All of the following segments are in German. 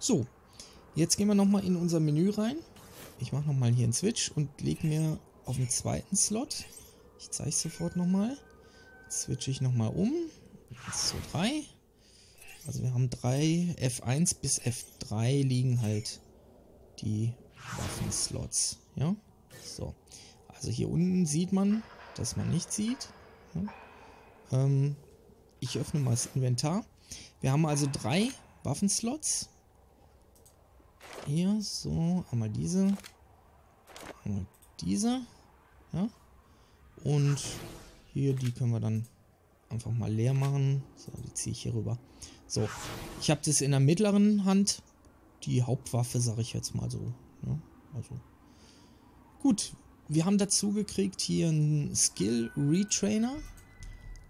So, jetzt gehen wir nochmal in unser Menü rein. Ich mache nochmal hier einen Switch und lege mir auf den zweiten Slot. Ich zeige es sofort nochmal. Switche ich nochmal um. 1 zu 3. Also wir haben 3, F1 bis F3 liegen halt die Waffenslots. Ja, so. Also hier unten sieht man, dass man nichts sieht. Ja. Ich öffne mal das Inventar. Wir haben also 3 Waffenslots. Hier, so, einmal diese. Einmal diese. Ja. Und hier, die können wir dann einfach mal leer machen. So, die ziehe ich hier rüber. So, ich habe das in der mittleren Hand. Die Hauptwaffe, sage ich jetzt mal so. Ne? Also. Gut, wir haben dazu gekriegt hier einen Skill Retrainer.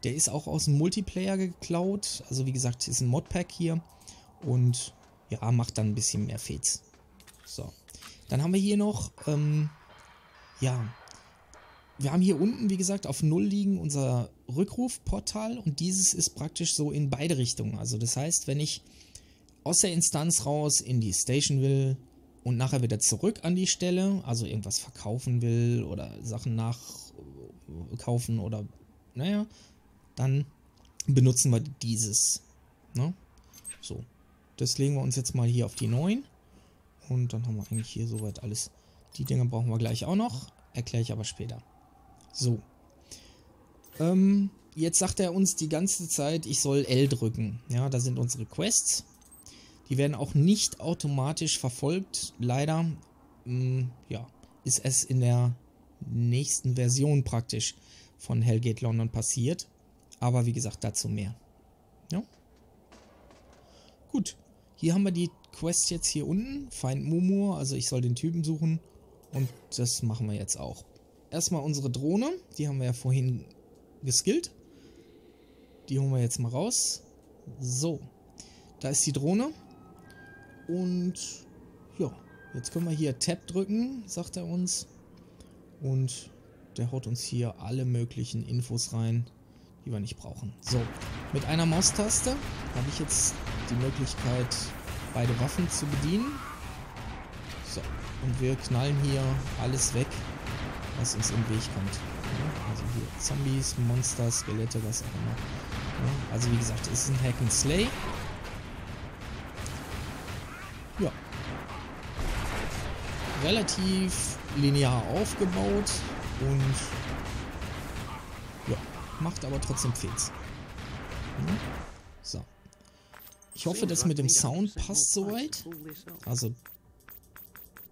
Der ist auch aus dem Multiplayer geklaut. Also wie gesagt, ist ein Modpack hier. Und ja, macht dann ein bisschen mehr Fates. So, dann haben wir hier noch, ja... Wir haben hier unten, wie gesagt, auf 0 liegen unser Rückrufportal und dieses ist praktisch so in beide Richtungen. Also das heißt, wenn ich aus der Instanz raus in die Station will und nachher wieder zurück an die Stelle, also irgendwas verkaufen will oder Sachen nachkaufen oder, naja, dann benutzen wir dieses. Ne? So, das legen wir uns jetzt mal hier auf die 9 und dann haben wir eigentlich hier soweit alles. Die Dinger brauchen wir gleich auch noch, erkläre ich aber später. So. Jetzt sagt er uns die ganze Zeit, ich soll L drücken. Ja, da sind unsere Quests. Die werden auch nicht automatisch verfolgt. Leider, ja, ist es in der nächsten Version praktisch von Hellgate London passiert. Aber wie gesagt, dazu mehr. Ja. Gut. Hier haben wir die Quest jetzt hier unten. Find Mumu, also ich soll den Typen suchen. Und das machen wir jetzt auch. Erstmal unsere Drohne, die haben wir ja vorhin geskillt. Die holen wir jetzt mal raus. So, da ist die Drohne. Und ja, jetzt können wir hier Tab drücken, sagt er uns. Und der haut uns hier alle möglichen Infos rein, die wir nicht brauchen. So, mit einer Maustaste habe ich jetzt die Möglichkeit, beide Waffen zu bedienen. So, und wir knallen hier alles weg, was uns im Weg kommt. Ja, also hier Zombies, Monster, Skelette, was auch immer. Ja, also wie gesagt, es ist ein Hack and Slay. Ja. Relativ linear aufgebaut und ja, macht aber trotzdem Fehls. Ja. So. Ich hoffe, das mit dem Sound passt soweit. Also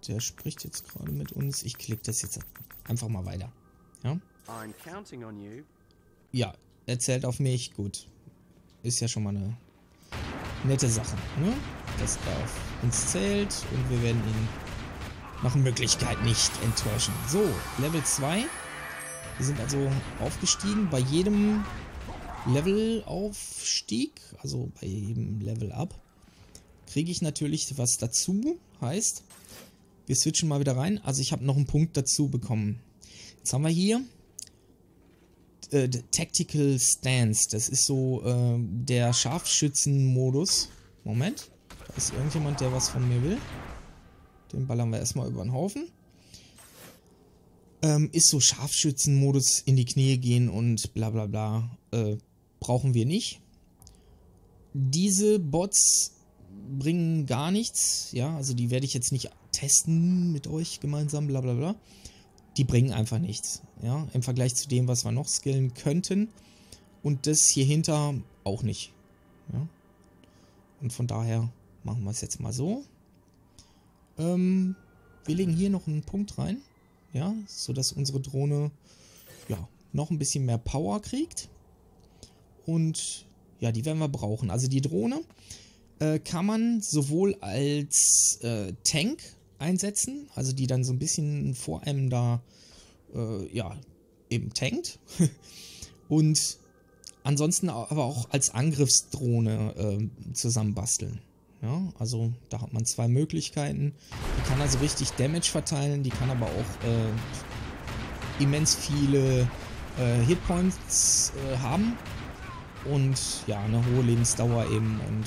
der spricht jetzt gerade mit uns. Ich klicke das jetzt einfach mal weiter. Ja? Ja, er zählt auf mich. Gut. Ist ja schon mal eine nette Sache, ne? Dass er auf uns zählt und wir werden ihn nach Möglichkeit nicht enttäuschen. So, Level 2. Wir sind also aufgestiegen. Bei jedem Levelaufstieg, also bei jedem Level Up, kriege ich natürlich was dazu. Heißt, wir switchen mal wieder rein. Also ich habe noch einen Punkt dazu bekommen. Jetzt haben wir hier Tactical Stance. Das ist so der Scharfschützen-Modus. Moment. Da ist irgendjemand, der was von mir will. Den ballern wir erstmal über den Haufen. Ist so Scharfschützen-Modus, in die Knie gehen und bla bla bla. Brauchen wir nicht. Diese Bots bringen gar nichts. Ja, also die werde ich jetzt nicht testen mit euch gemeinsam, bla bla bla. Die bringen einfach nichts, ja, im Vergleich zu dem, was wir noch skillen könnten. Und das hier hinter auch nicht, ja. Und von daher machen wir es jetzt mal so. Wir legen hier noch einen Punkt rein, ja, sodass unsere Drohne, ja, noch ein bisschen mehr Power kriegt. Und, ja, die werden wir brauchen. Also die Drohne kann man sowohl als Tank einsetzen, also die dann so ein bisschen vor einem da, ja, eben tankt. Und ansonsten aber auch als Angriffsdrohne zusammenbasteln. Ja, also da hat man 2 Möglichkeiten. Die kann also richtig Damage verteilen, die kann aber auch immens viele Hitpoints haben und ja, eine hohe Lebensdauer eben und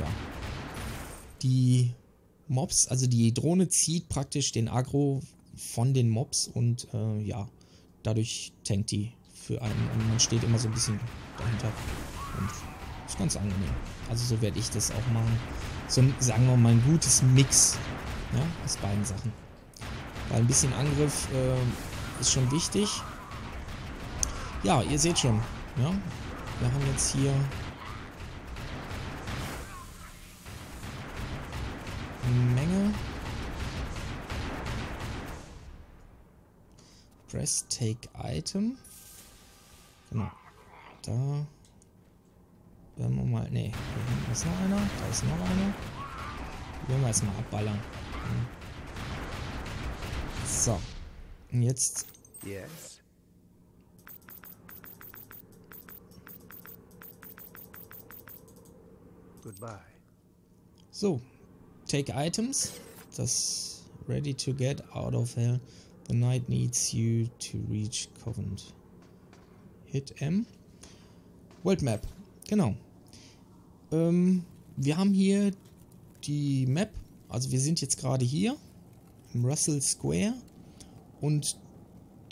ja, die Mobs, also die Drohne zieht praktisch den Aggro von den Mobs und ja, dadurch tankt die für einen und man steht immer so ein bisschen dahinter und ist ganz angenehm. Also so werde ich das auch machen. So, sagen wir mal, ein gutes Mix, ja, aus beiden Sachen. Weil ein bisschen Angriff ist schon wichtig. Ja, ihr seht schon, ja, wir haben jetzt hier eine Menge. Press Take Item. Genau. Da werden wir mal. Ne, da hinten ist noch einer. Da ist noch einer. Die werden wir jetzt mal abballern. So. Und jetzt. Yes. Goodbye. So. Take Items. Das ready to get out of hell. The knight needs you to reach Covent. Hit M. World Map. Genau. Wir haben hier die Map. Also wir sind jetzt gerade hier im Russell Square. Und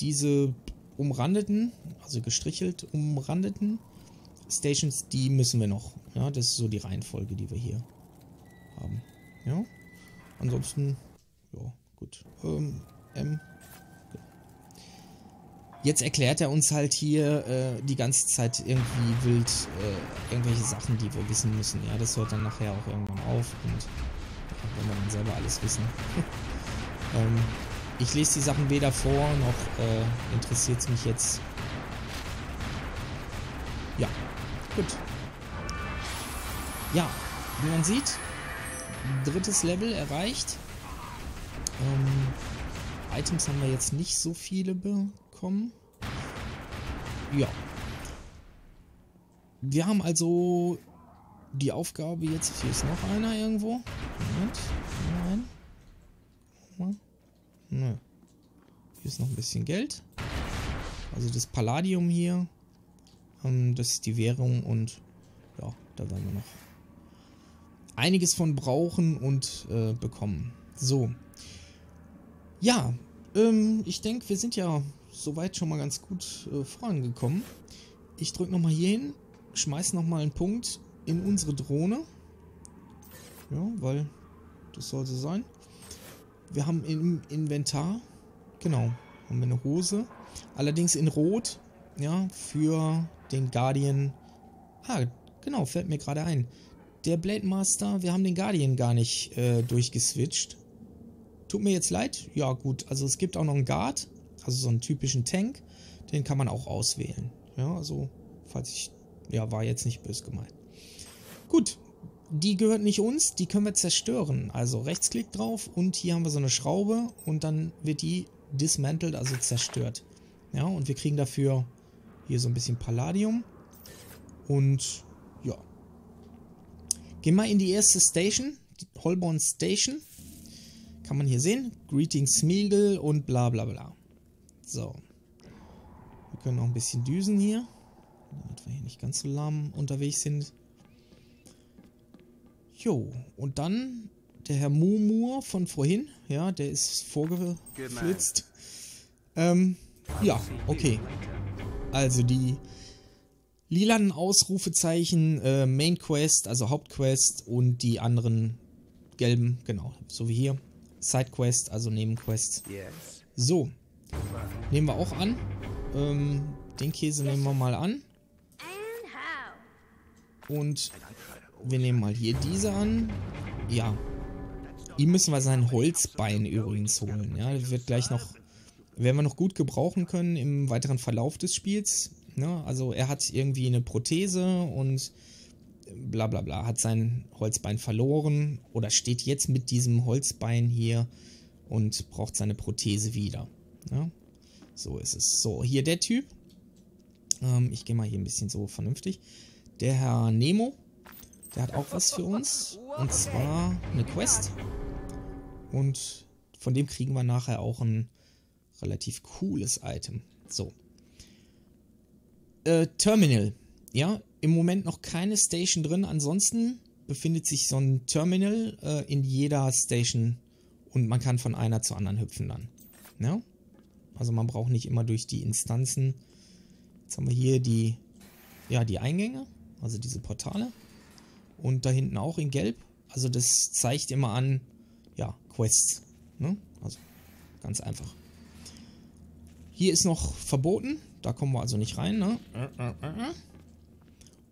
diese umrandeten, also gestrichelt umrandeten Stations, die müssen wir noch. Ja, das ist so die Reihenfolge, die wir hier haben. Ja. Ansonsten, ja, gut. M. Jetzt erklärt er uns halt hier die ganze Zeit irgendwie wild irgendwelche Sachen, die wir wissen müssen. Ja, das hört dann nachher auch irgendwann auf und wenn wir dann selber alles wissen. Ich lese die Sachen weder vor, noch interessiert es mich jetzt. Ja, gut. Ja, wie man sieht, drittes Level erreicht. Items haben wir jetzt nicht so viele bekommen. Ja. Wir haben also die Aufgabe jetzt. Hier ist noch einer irgendwo. Moment. Nein. Nein. Nö. Hier ist noch ein bisschen Geld. Also das Palladium hier. Das ist die Währung und ja, da werden wir noch einiges von brauchen und bekommen. So. Ja, ich denke, wir sind ja soweit schon mal ganz gut vorangekommen. Ich drücke nochmal hier hin, schmeiße nochmal einen Punkt in unsere Drohne. Ja, weil das soll so sein. Wir haben im Inventar, genau, haben wir eine Hose. Allerdings in Rot, ja, für den Guardian. Ah, genau, fällt mir gerade ein. Der Blade Master, wir haben den Guardian gar nicht durchgeswitcht. Tut mir jetzt leid. Ja gut, also es gibt auch noch einen Guard, also so einen typischen Tank, den kann man auch auswählen. Ja, also, falls ich, ja, war jetzt nicht böse gemeint. Gut, die gehört nicht uns, die können wir zerstören. Also Rechtsklick drauf und hier haben wir so eine Schraube und dann wird die dismantled, also zerstört. Ja, und wir kriegen dafür hier so ein bisschen Palladium und ja. Gehen wir in die erste Station, die Holborn Station. Kann man hier sehen. Greetings Smeegle und bla bla bla. So. Wir können noch ein bisschen düsen hier. Damit wir hier nicht ganz so lahm unterwegs sind. Jo. Und dann der Herr Mumur von vorhin. Ja, der ist vorgeflitzt. Ja, okay. Also die lilanen Ausrufezeichen, Main Quest, also Hauptquest und die anderen gelben, genau, so wie hier. Sidequest, also Nebenquests. So, nehmen wir auch an. Den Käse nehmen wir mal an. Und wir nehmen mal hier diese an. Ja, ihm müssen wir sein Holzbein übrigens holen. Ja, das wird gleich noch, werden wir noch gut gebrauchen können im weiteren Verlauf des Spiels. Ja, also er hat irgendwie eine Prothese und bla bla bla, hat sein Holzbein verloren oder steht jetzt mit diesem Holzbein hier und braucht seine Prothese wieder. Ja? So ist es. So, hier der Typ. Ich gehe mal hier ein bisschen so vernünftig. Der Herr Nemo, der hat auch was für uns. Und zwar eine Quest. Und von dem kriegen wir nachher auch ein relativ cooles Item. So. Terminal. Ja, im Moment noch keine Station drin, ansonsten befindet sich so ein Terminal in jeder Station und man kann von einer zur anderen hüpfen dann. Ja? Also man braucht nicht immer durch die Instanzen. Jetzt haben wir hier die, ja, die Eingänge, also diese Portale. Und da hinten auch in Gelb. Also das zeigt immer an, ja, Quests. Ne? Also ganz einfach. Hier ist noch verboten. Da kommen wir also nicht rein. Ne?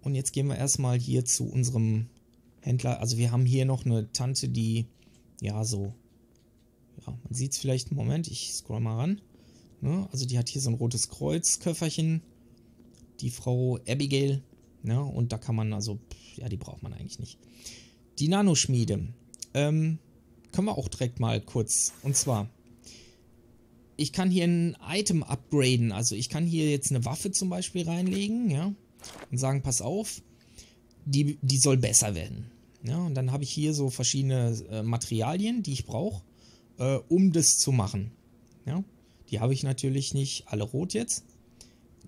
Und jetzt gehen wir erstmal hier zu unserem Händler. Also wir haben hier noch eine Tante, die, ja, so... Ja, man sieht es vielleicht. Moment, ich scroll mal ran. Ne? Also die hat hier so ein rotes Kreuzköfferchen. Die Frau Abigail. Ne? Und da kann man also... Ja, die braucht man eigentlich nicht. Die Nanoschmiede. Können wir auch direkt mal kurz. Und zwar... Ich kann hier ein Item upgraden. Also ich kann hier jetzt eine Waffe zum Beispiel reinlegen, ja, und sagen, pass auf, die soll besser werden. Ja, und dann habe ich hier so verschiedene Materialien, die ich brauche, um das zu machen. Ja, die habe ich natürlich nicht alle rot jetzt.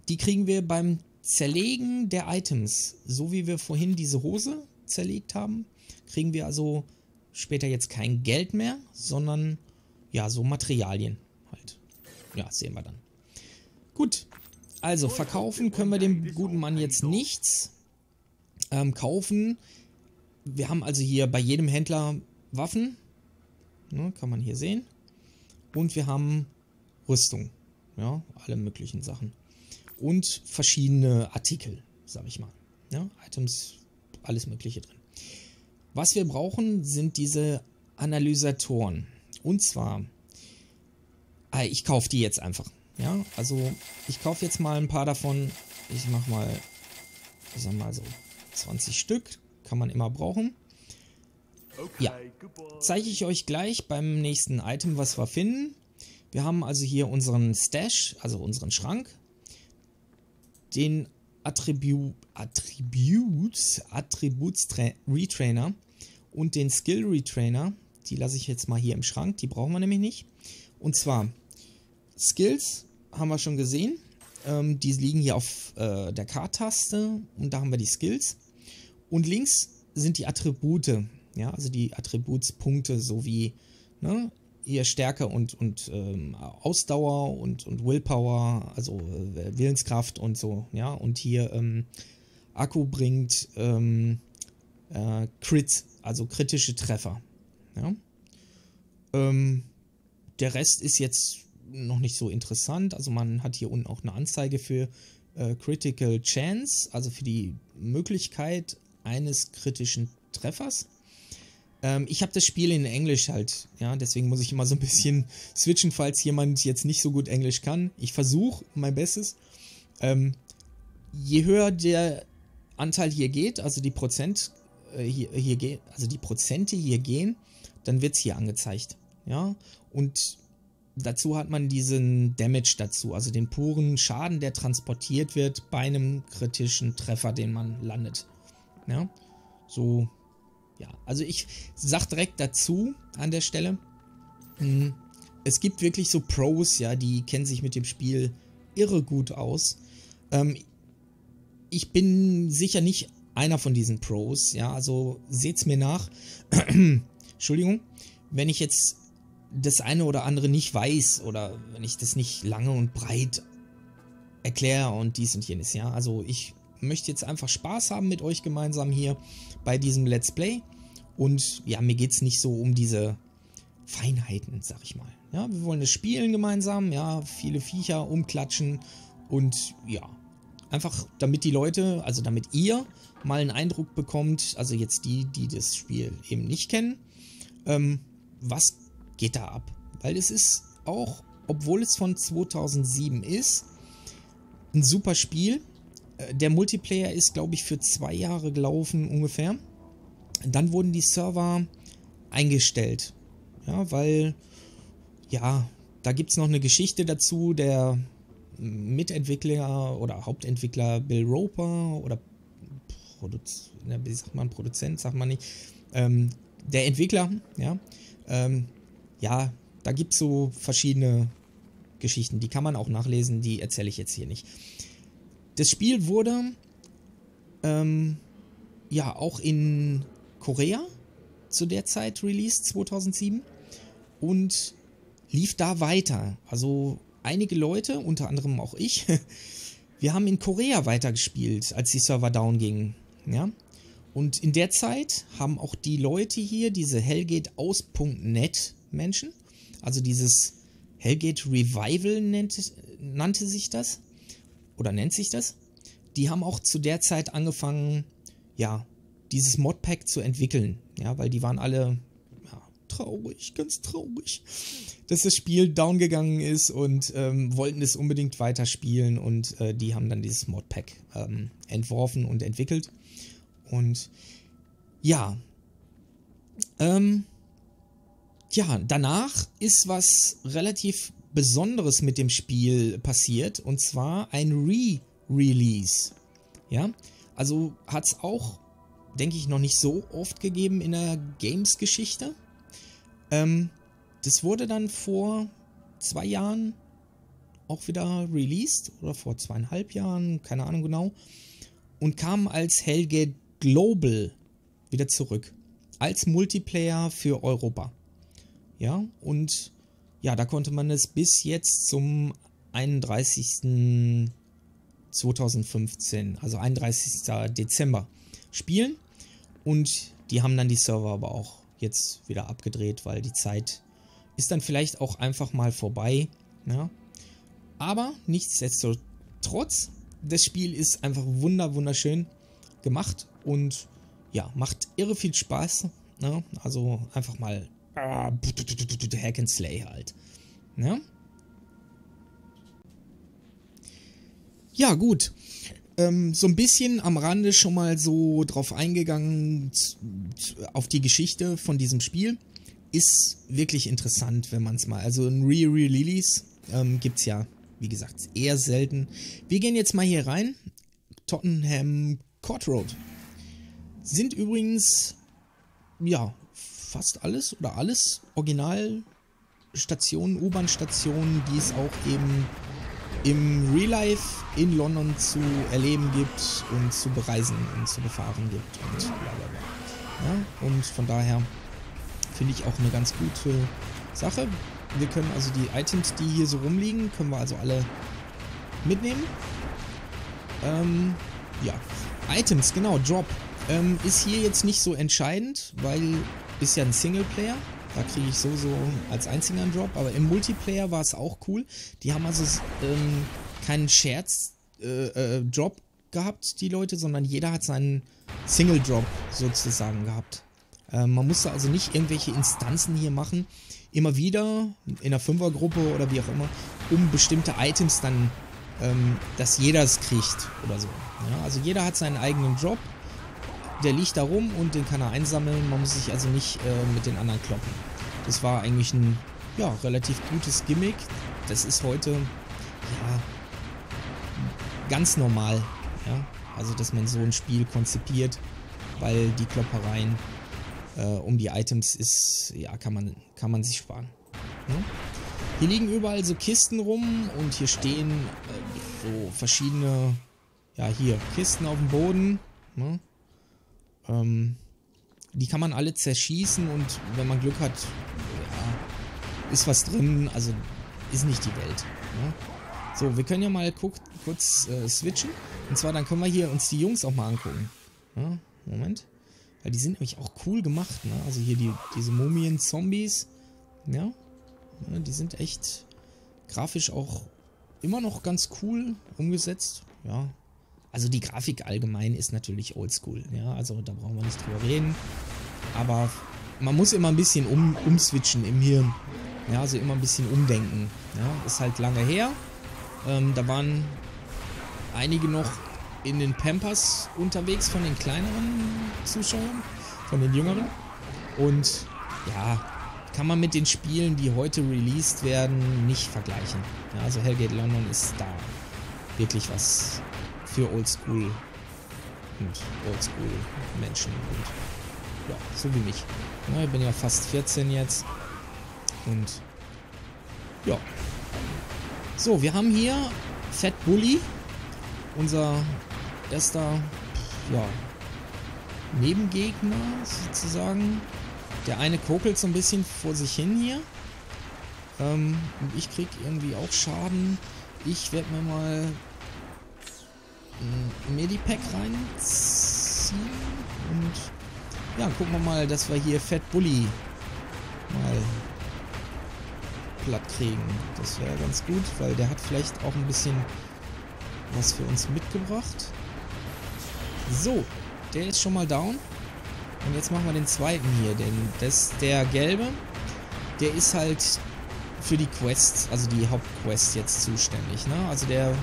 Die kriegen wir beim Zerlegen der Items. So wie wir vorhin diese Hose zerlegt haben, kriegen wir also später jetzt kein Geld mehr, sondern ja, so Materialien. Ja, sehen wir dann. Gut, also verkaufen können wir dem guten Mann jetzt nichts. Kaufen. Wir haben also hier bei jedem Händler Waffen. Ne, kann man hier sehen. Und wir haben Rüstung. Ja, alle möglichen Sachen. Und verschiedene Artikel, sag ich mal. Ja, Items, alles mögliche drin. Was wir brauchen, sind diese Analysatoren. Und zwar... Ich kaufe die jetzt einfach. Ja, also ich kaufe jetzt mal ein paar davon. Ich mache mal, ich sag mal so 20 Stück. Kann man immer brauchen. Ja, zeige ich euch gleich beim nächsten Item, was wir finden. Wir haben also hier unseren Stash, also unseren Schrank. Den Attributes Retrainer und den Skill Retrainer. Die lasse ich jetzt mal hier im Schrank. Die brauchen wir nämlich nicht. Und zwar, Skills haben wir schon gesehen, die liegen hier auf der K-Taste und da haben wir die Skills. Und links sind die Attribute, ja, also die Attributspunkte sowie, ne, hier Stärke und Ausdauer und Willpower, also Willenskraft und so, ja, und hier Akku bringt Crit, also kritische Treffer, ja. Der Rest ist jetzt noch nicht so interessant. Also man hat hier unten auch eine Anzeige für Critical Chance, also für die Möglichkeit eines kritischen Treffers. Ich habe das Spiel in Englisch halt, ja, deswegen muss ich immer so ein bisschen switchen, falls jemand jetzt nicht so gut Englisch kann. Ich versuche mein Bestes. Je höher der Anteil hier geht, also die Prozente hier gehen, dann wird es hier angezeigt. Ja, und dazu hat man diesen Damage dazu, also den puren Schaden, der transportiert wird bei einem kritischen Treffer, den man landet. Ja, so, ja, also ich sag direkt dazu an der Stelle, es gibt wirklich so Pros, ja, die kennen sich mit dem Spiel irre gut aus. Ich bin sicher nicht einer von diesen Pros, ja, also seht's mir nach, Entschuldigung, wenn ich jetzt das eine oder andere nicht weiß oder wenn ich das nicht lange und breit erkläre und dies und jenes, ja. Also ich möchte jetzt einfach Spaß haben mit euch gemeinsam hier bei diesem Let's Play und ja, mir geht es nicht so um diese Feinheiten, sag ich mal. Ja, wir wollen das spielen gemeinsam, ja, viele Viecher umklatschen und ja, einfach damit die Leute, also damit ihr mal einen Eindruck bekommt, also jetzt die, die das Spiel eben nicht kennen, was geht da ab? Weil es ist auch, obwohl es von 2007 ist, ein super Spiel. Der Multiplayer ist, glaube ich, für 2 Jahre gelaufen ungefähr. Dann wurden die Server eingestellt. Ja, weil, ja, da gibt es noch eine Geschichte dazu. Der Mitentwickler oder Hauptentwickler Bill Roper oder Produzent, sagt man nicht, der Entwickler, ja, ja, da gibt es so verschiedene Geschichten, die kann man auch nachlesen, die erzähle ich jetzt hier nicht. Das Spiel wurde, ja, auch in Korea zu der Zeit released, 2007, und lief da weiter. Also einige Leute, unter anderem auch ich, wir haben in Korea weitergespielt, als die Server down gingen. Ja? Und in der Zeit haben auch die Leute hier, diese Hellgate-Aus.net Menschen, also dieses Hellgate Revival nannte sich das, oder nennt sich das, die haben auch zu der Zeit angefangen, ja, dieses Modpack zu entwickeln, ja, weil die waren alle ja, traurig, ganz traurig, dass das Spiel down gegangen ist und wollten es unbedingt weiterspielen und die haben dann dieses Modpack entworfen und entwickelt und ja, danach ist was relativ Besonderes mit dem Spiel passiert, und zwar ein Re-Release. Ja, also hat es auch, denke ich, noch nicht so oft gegeben in der Games-Geschichte. Das wurde dann vor 2 Jahren auch wieder released, oder vor 2,5 Jahren, keine Ahnung genau, und kam als Hellgate Global wieder zurück, als Multiplayer für Europa. Ja, und ja, da konnte man es bis jetzt zum 31. 2015, also 31. Dezember spielen, und die haben dann die Server aber auch jetzt wieder abgedreht, weil die Zeit ist dann vielleicht auch einfach mal vorbei, ja? Aber nichtsdestotrotz, das Spiel ist einfach wunderschön gemacht und ja, macht irre viel Spaß, ne? Also einfach mal Hack and Slay halt. Ne? Ja, gut. So ein bisschen am Rande schon mal so drauf eingegangen, auf die Geschichte von diesem Spiel. Ist wirklich interessant, wenn man es mal... Also ein Re-Release gibt es ja, wie gesagt, eher selten. Wir gehen jetzt mal hier rein. Tottenham Court Road. Sind übrigens... ja... fast alles oder alles Originalstationen, U-Bahn-Stationen, die es auch eben im Real Life in London zu erleben gibt und zu bereisen und zu befahren gibt und blablabla. Ja, und von daher finde ich auch eine ganz gute Sache. Wir können also die Items, die hier so rumliegen, können wir also alle mitnehmen. Ja, Items, genau, Drop ist hier jetzt nicht so entscheidend, weil ist ja ein Singleplayer, da kriege ich so als einziger einen Drop, aber im Multiplayer war es auch cool. Die haben also keinen Scherz-Drop gehabt, die Leute, sondern jeder hat seinen Single-Drop sozusagen gehabt. Man musste also nicht irgendwelche Instanzen hier machen, immer wieder in einer Fünfergruppe oder wie auch immer, um bestimmte Items dann, dass jeder es kriegt oder so. Ja, also jeder hat seinen eigenen Drop. Der liegt da rum und den kann er einsammeln. Man muss sich also nicht mit den anderen kloppen. Das war eigentlich ein ja, relativ gutes Gimmick. Das ist heute ja, ganz normal. Ja? Also, dass man so ein Spiel konzipiert, weil die Kloppereien um die Items ist, ja, kann man sich sparen. Ja? Hier liegen überall so Kisten rum und hier stehen so verschiedene, ja, hier Kisten auf dem Boden. Ja? Die kann man alle zerschießen und wenn man Glück hat, ja, ist was drin, also ist nicht die Welt. Ne? So, wir können ja mal kurz switchen. Und zwar, dann können wir hier uns die Jungs auch mal angucken. Ja, Moment. Weil die sind nämlich auch cool gemacht. Ne? Also hier diese Mumien-Zombies. Ja? Ja, die sind echt grafisch auch immer noch ganz cool umgesetzt. Ja. Also die Grafik allgemein ist natürlich oldschool, ja, also da brauchen wir nicht drüber reden, aber man muss immer ein bisschen umswitchen im Hirn, ja, also immer ein bisschen umdenken, ja, ist halt lange her, da waren einige noch in den Pampers unterwegs von den kleineren Zuschauern, von den jüngeren, und ja, kann man mit den Spielen, die heute released werden, nicht vergleichen, ja, also Hellgate London ist da wirklich was für Oldschool und Oldschool-Menschen und ja, so wie mich. Ich bin ja fast 14 jetzt und ja. So, wir haben hier Fat Bully, unser erster, ja, Nebengegner sozusagen. Der eine kokelt so ein bisschen vor sich hin hier. Und ich krieg irgendwie auch Schaden. Ich werde mir mal ein Medipack reinziehen. Und ja, gucken wir mal, dass wir hier Fat Bully mal platt kriegen. Das wäre ganz gut, weil der hat vielleicht auch ein bisschen was für uns mitgebracht. So, der ist schon mal down. Und jetzt machen wir den zweiten hier, denn das, der gelbe, der ist halt für die Quest, also die Hauptquest jetzt zuständig, ne? Also der,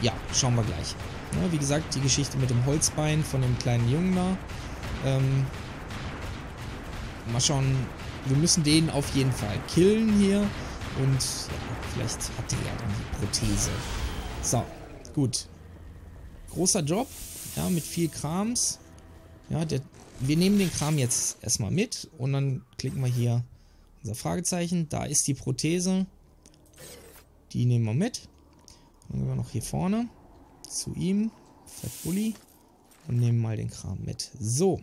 ja, schauen wir gleich. Ne? Wie gesagt, die Geschichte mit dem Holzbein von dem kleinen Jungen da. Mal schauen, wir müssen den auf jeden Fall killen hier. Und ja, vielleicht hat der ja dann die Prothese. So, gut. Großer Job, ja, mit viel Krams. Ja, wir nehmen den Kram jetzt erstmal mit und dann klicken wir hier unser Fragezeichen. Da ist die Prothese. Die nehmen wir mit. Dann gehen wir noch hier vorne zu ihm, Fat Bully, und nehmen mal den Kram mit. So.